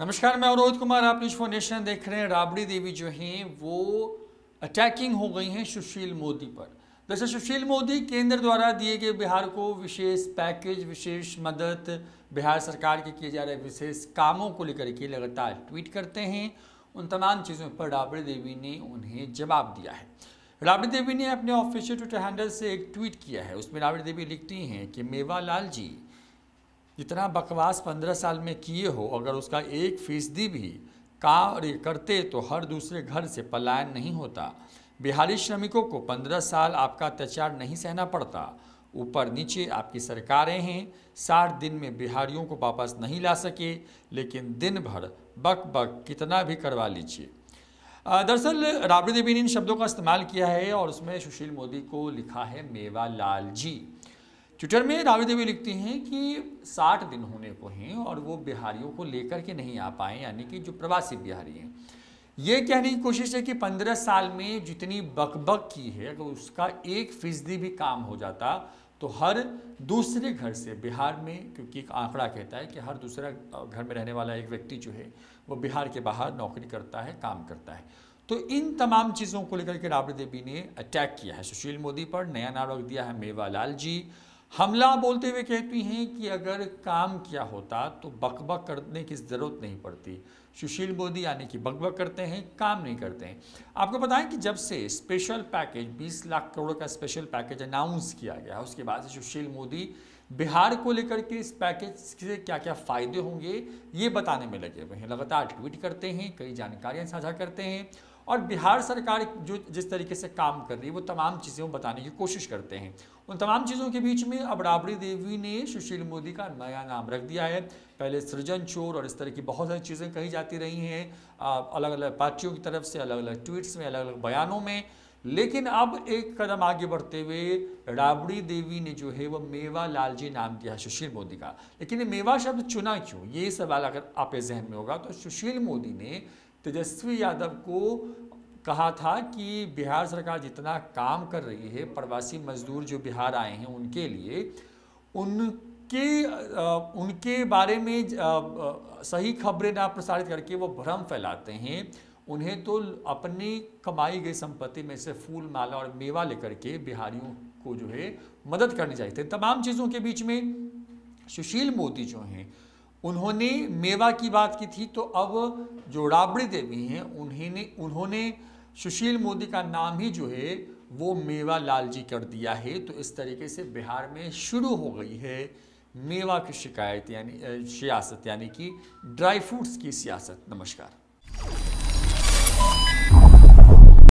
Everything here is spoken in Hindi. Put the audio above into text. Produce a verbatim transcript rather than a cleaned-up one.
नमस्कार, मैं अनोद कुमार, आप न्यूज फोर नेशन देख रहे हैं। राबड़ी देवी जो हैं वो अटैकिंग हो गई हैं सुशील मोदी पर। दरअसल सुशील मोदी केंद्र द्वारा दिए गए बिहार को विशेष पैकेज, विशेष मदद, बिहार सरकार के किए जा रहे विशेष कामों को लेकर के लगातार ट्वीट करते हैं। उन तमाम चीज़ों पर राबड़ी देवी ने उन्हें जवाब दिया है। राबड़ी देवी ने अपने ऑफिशियल ट्विटर हैंडल से एक ट्वीट किया है। उसमें राबड़ी देवी लिखती हैं कि मेवालाल जी इतना बकवास पंद्रह साल में किए हो, अगर उसका एक फीसदी भी कार्य करते तो हर दूसरे घर से पलायन नहीं होता। बिहारी श्रमिकों को पंद्रह साल आपका अत्याचार नहीं सहना पड़ता। ऊपर नीचे आपकी सरकारें हैं, साठ दिन में बिहारियों को वापस नहीं ला सके, लेकिन दिन भर बक बक कितना भी करवा लीजिए। दरअसल राबड़ी देवी ने इन शब्दों का इस्तेमाल किया है और उसमें सुशील मोदी को लिखा है मेवालाल जी। ट्विटर में राबड़ी देवी लिखती हैं कि साठ दिन होने को हैं और वो बिहारियों को लेकर के नहीं आ पाए, यानी कि जो प्रवासी बिहारी हैं। ये कहने की कोशिश है कि पंद्रह साल में जितनी बकबक की है, अगर उसका एक फीसदी भी काम हो जाता तो हर दूसरे घर से बिहार में, क्योंकि एक आंकड़ा कहता है कि हर दूसरा घर में रहने वाला एक व्यक्ति जो है वो बिहार के बाहर नौकरी करता है, काम करता है। तो इन तमाम चीज़ों को लेकर के राबड़ी देवी ने अटैक किया है सुशील मोदी पर। नया नाम रख दिया है मेवालाल जी। हमला बोलते हुए कहती हैं कि अगर काम किया होता तो बकबक करने की ज़रूरत नहीं पड़ती। सुशील मोदी यानी कि बकबक करते हैं, काम नहीं करते हैं। आपको बताएं कि जब से स्पेशल पैकेज बीस लाख करोड़ का स्पेशल पैकेज अनाउंस किया गया है, उसके बाद से सुशील मोदी बिहार को लेकर के इस पैकेज से क्या क्या फ़ायदे होंगे ये बताने में लगे हुए हैं। लगातार ट्वीट करते हैं, कई जानकारियाँ साझा करते हैं और बिहार सरकार जो जिस तरीके से काम कर रही है वो तमाम चीज़ें बताने की कोशिश करते हैं। उन तमाम चीज़ों के बीच में अब राबड़ी देवी ने सुशील मोदी का नया नाम रख दिया है। पहले सृजन चोर और इस तरह की बहुत सारी चीज़ें कही जाती रही हैं अलग अलग पार्टियों की तरफ से, अलग अलग ट्वीट्स में, अलग अलग बयानों में। लेकिन अब एक कदम आगे बढ़ते हुए राबड़ी देवी ने जो है वो मेवालाल जी नाम दिया है सुशील मोदी का। लेकिन ये मेवा शब्द चुना क्यों, ये सवाल अगर आपके जहन में होगा तो सुशील मोदी ने तेजस्वी यादव को कहा था कि बिहार सरकार जितना काम कर रही है प्रवासी मजदूर जो बिहार आए हैं उनके लिए, उनके उनके बारे में सही खबरें ना प्रसारित करके वो भ्रम फैलाते हैं। उन्हें तो अपनी कमाई गई संपत्ति में से फूल, माला और मेवा लेकर के बिहारियों को जो है मदद करनी चाहिए थी। तमाम चीज़ों के बीच में सुशील मोदी जो हैं उन्होंने मेवा की बात की थी, तो अब जो राबड़ी देवी हैं उन्हें उन्होंने सुशील मोदी का नाम ही जो है वो मेवा लाल जी कर दिया है। तो इस तरीके से बिहार में शुरू हो गई है मेवा की शिकायत यानी सियासत, यानी कि ड्राई फ्रूट्स की सियासत। नमस्कार।